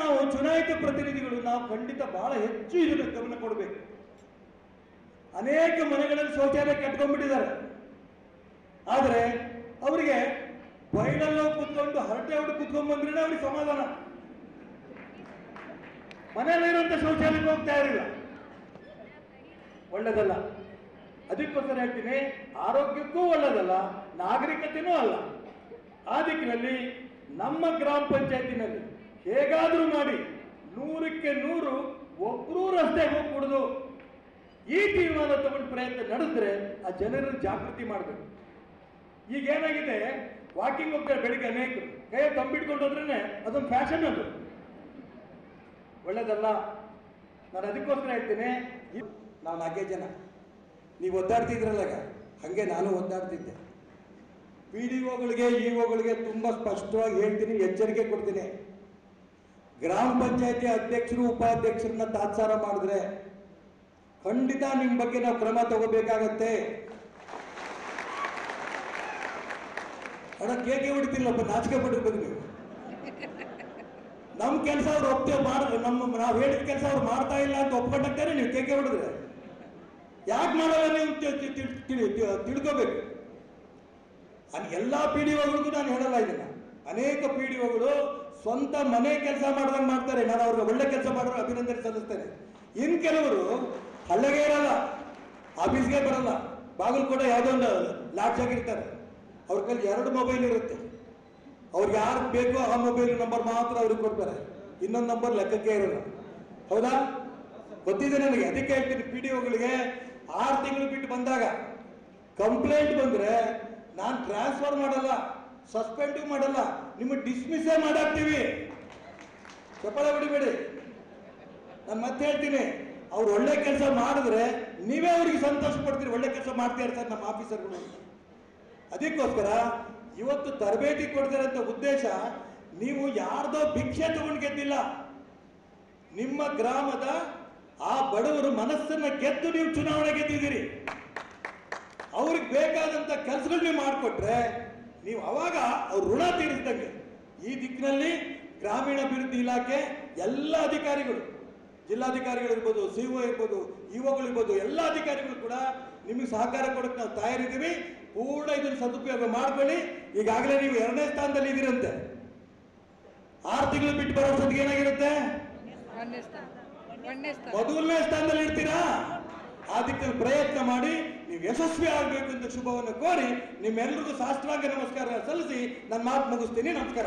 ನಾವು ಚುನಾಯಿತ ಪ್ರತಿನಿಧಿಗಳು ನಾವು ಖಂಡಿತ ಬಹಳ ಹೆಚ್ಚು ಇದರ ಗಮನ ಕೊಡಬೇಕು. ಅನೇಕ ಮನೆಗಳಲ್ಲಿ ಶೌಚಾಲಯ ಕಟ್ಟಿಕೊಂಡಿದ್ದಾರೆ, ಆದರೆ ಅವರಿಗೆ ಬೈಲಲ್ಲೋ ಕೂತ್ಕೊಂಡು ಹರಟೆ ಹೊಡೆದು ಕೂತ್ಕೊಂಡು ಬಂದ್ರೆ ಅವರಿಗೆ ಸಮಾಧಾನ, ಮನೆಯಲ್ಲಿರುವಂತ ಶೌಚಾಲಯಕ್ಕೆ ಹೋಗ್ತಾ ಇರಲಿಲ್ಲ, ಒಳ್ಳೆದಲ್ಲ. ಅದಕ್ಕೋಸ್ಕರ ಹೇಳ್ತೀನಿ, ಆರೋಗ್ಯಕ್ಕೂ ಒಳ್ಳೆದಲ್ಲ, ನಾಗರಿಕತೆನೂ ಅಲ್ಲ. ಆ ದಿಕ್ಕಿನಲ್ಲಿ ನಮ್ಮ ಗ್ರಾಮ ಪಂಚಾಯತಿನಲ್ಲಿ ಹೇಗಾದರೂ ಮಾಡಿ 100ಕ್ಕೆ 100 ಒಬ್ಬರೂ ರಸ್ತೆಗೆ ಹೋಗಿ ಕುಡಿದು ಈ ತೀರ್ಮಾನ ತಗೊಂಡು ಪ್ರಯತ್ನ ನಡೆದ್ರೆ ಆ ಜನರನ್ನು ಜಾಗೃತಿ ಮಾಡಬೇಕು. ಈಗ ಏನಾಗಿದೆ, ವಾಕಿಂಗ್ ಹೋಗ್ತಾರೆ ಬೆಳಿಗ್ಗೆ ಅನೇಕರು, ಕೈ ತಂಬಿಟ್ಕೊಂಡು ಹೋದ್ರೆ ಅದೊಂದು ಫ್ಯಾಷನ್, ಅದು ಒಳ್ಳೇದಲ್ಲ. ನಾನು ಅದಕ್ಕೋಸ್ಕರ ಹೇಳ್ತೇನೆ, ನಾನು ಹಾಗೆ ಜನ ನೀವು ಒದ್ದಾಡ್ತಿದ್ರಲ್ಲಾಗ ಹಾಗೆ ನಾನು ಒದ್ದಾಡ್ತಿದ್ದೆ. ಪಿ ಡಿ ಒಗಳಿಗೆ ಇಒಗಳಿಗೆ ತುಂಬ ಸ್ಪಷ್ಟವಾಗಿ ಹೇಳ್ತೀನಿ, ಎಚ್ಚರಿಕೆ ಕೊಡ್ತೀನಿ. ಗ್ರಾಮ ಪಂಚಾಯತಿ ಅಧ್ಯಕ್ಷರು ಉಪಾಧ್ಯಕ್ಷರನ್ನ ತಾತ್ಸಾರ ಮಾಡಿದ್ರೆ ಖಂಡಿತ ನಿಮ್ಮ ಬಗ್ಗೆ ನಾವು ಕ್ರಮ ತಗೋಬೇಕಾಗತ್ತೆ. ಅಣ್ಣ ಕೇಕೆ ಹೊಡಿತಿಲ್ಲಪ್ಪ, ನಾಚಿಕೆ ಪಟ್ಟಿರ್ಬೇಕು ನೀವು. ನಮ್ಮ ಕೆಲಸ ಅವ್ರು ನಾವು ಹೇಳಿದ ಕೆಲಸ ಅವ್ರು ಮಾಡ್ತಾ ಇಲ್ಲ ಅಂತ ಒಪ್ಕೊಂಡಾಗ್ತಾರೆ, ನೀವು ಕೇಕೆ ಹೊಡಿದ್ರೆ ಯಾಕೆ ಮಾಡಲ್ಲ ನೀವು ತಿಳ್ಕೋಬೇಕು. ಎಲ್ಲ ಪಿ ಡಿ ಒಗಳಿಗೂ ನಾನು ಹೇಳಲ್ಲ ಇದನ್ನ. ಅನೇಕ ಪಿ ಡಿ ಒಗಳು ಸ್ವಂತ ಮನೆ ಕೆಲಸ ಮಾಡ್ದಂಗೆ ಮಾಡ್ತಾರೆ, ನಾನು ಅವ್ರಿಗೆ ಒಳ್ಳೆ ಕೆಲಸ ಮಾಡೋರು ಅಭಿನಂದನೆ ಸಲ್ಲಿಸ್ತೇನೆ. ಇನ್ನು ಕೆಲವರು ಹಳ್ಳಿಗೆ ಇರಲ್ಲ, ಆಫೀಸ್ಗೆ ಬರಲ್ಲ, ಬಾಗಲಕೋಟೆ ಯಾವುದೋ ಒಂದು ಲಾಡ್ಜ್ ಆಗಿರ್ತಾರೆ, ಅವ್ರ ಕೈಲಿ 2 ಮೊಬೈಲ್ ಇರುತ್ತೆ, ಅವ್ರಿಗೆ ಯಾರು ಬೇಕೋ ಆ ಮೊಬೈಲ್ ನಂಬರ್ ಮಾತ್ರ ಅವ್ರಿಗೆ ಕೊಡ್ತಾರೆ, ಇನ್ನೊಂದು ನಂಬರ್ ಲೆಕ್ಕಕ್ಕೆ ಇರಲ್ಲ. ಹೌದಾ, ಗೊತ್ತಿದೆ ನನಗೆ. ಅದಕ್ಕೆ ಹೇಳ್ತೀನಿ, ಪಿ ಡಿ ಒಗಳಿಗೆ 6 ತಿಂಗಳು ಬಿಟ್ಟು ಬಂದಾಗ ಕಂಪ್ಲೇಂಟ್ ಬಂದರೆ ನಾನು ಟ್ರಾನ್ಸ್ಫರ್ ಮಾಡಲ್ಲ, ಸಸ್ಪೆಂಡ್ ಮಾಡಲ್ಲ, ನಿಮ್ಮ ಡಿಸ್ಮಿಸ್ಸೇ ಮಾಡಾಕ್ತೀವಿ. ಚಪ್ಪಳ ಬಿಡಬೇಡಿ, ನಾನು ಮತ್ತೆ ಹೇಳ್ತೀನಿ, ಅವ್ರು ಒಳ್ಳೆ ಕೆಲಸ ಮಾಡಿದ್ರೆ ನೀವೇ ಅವ್ರಿಗೆ ಸಂತೋಷ ಪಡ್ತೀರಿ, ಒಳ್ಳೆ ಕೆಲಸ ಮಾಡ್ತಾ ಇರ್ತಾರೆ ನಮ್ಮ ಆಫೀಸರ್ಗಳು. ಅದಕ್ಕೋಸ್ಕರ ಇವತ್ತು ತರಬೇತಿ ಕೊಡ್ತಾರೆ ಅಂತ ಉದ್ದೇಶ, ನೀವು ಯಾರ್ದೋ ಭಿಕ್ಷೆ ತಗೊಂಡು ಗೆದ್ದಿಲ್ಲ, ನಿಮ್ಮ ಗ್ರಾಮದ ಆ ಬಡವರು ಮನಸ್ಸನ್ನ ಗೆದ್ದು ನೀವು ಚುನಾವಣೆ ಗೆದ್ದಿದ್ದೀರಿ. ಅವ್ರಿಗೆ ಬೇಕಾದಂಥ ಕೆಲಸಗಳು ನೀವು ಮಾಡಿಕೊಟ್ರೆ ನೀವು ಅವಾಗ ಅವ್ರು ಋಣ ತೀರಿಸ್ದಂಗೆ. ಈ ದಿಕ್ಕಿನಲ್ಲಿ ಗ್ರಾಮೀಣಾಭಿವೃದ್ಧಿ ಇಲಾಖೆ ಎಲ್ಲ ಅಧಿಕಾರಿಗಳು, ಜಿಲ್ಲಾಧಿಕಾರಿಗಳಿರ್ಬೋದು, ಸಿಒ ಇರ್ಬೋದು, ಇಒಗಳಿರ್ಬೋದು, ಎಲ್ಲ ಅಧಿಕಾರಿಗಳು ಕೂಡ ನಿಮಗೆ ಸಹಕಾರ ಕೊಡೋಕ್ಕೆ ನಾವು ತಯಾರಿದ್ದೀವಿ. ಪೂರ್ಣ ಇದನ್ನು ಸದುಪಯೋಗ ಮಾಡ್ಕೊಳ್ಳಿ. ಈಗಾಗಲೇ ನೀವು 2ನೇ ಸ್ಥಾನದಲ್ಲಿ ಇದ್ದೀರಂತೆ, 6 ತಿಂಗಳು ಬಿಟ್ಟು ಬರೋಷ್ಟೊತ್ತಿಗೆ ಏನಾಗಿರುತ್ತೆ, 1ನೇ ಸ್ಥಾನದಲ್ಲಿ ಇರ್ತೀರಾ. ಆ ದಿಕ್ಕಲ್ಲಿ ಪ್ರಯತ್ನ ಮಾಡಿ ನೀವು ಯಶಸ್ವಿ ಆಗಬೇಕು ಅಂತ ಶುಭವನ್ನು ಕೋರಿ ನಿಮ್ಮೆಲ್ಲರಿಗೂ ಸಾಷ್ಟಾಂಗ ನಮಸ್ಕಾರ ಸಲ್ಲಿಸಿ ನನ್ನ ಮಾತು ಮುಗಿಸ್ತೀನಿ. ನಮಸ್ಕಾರ.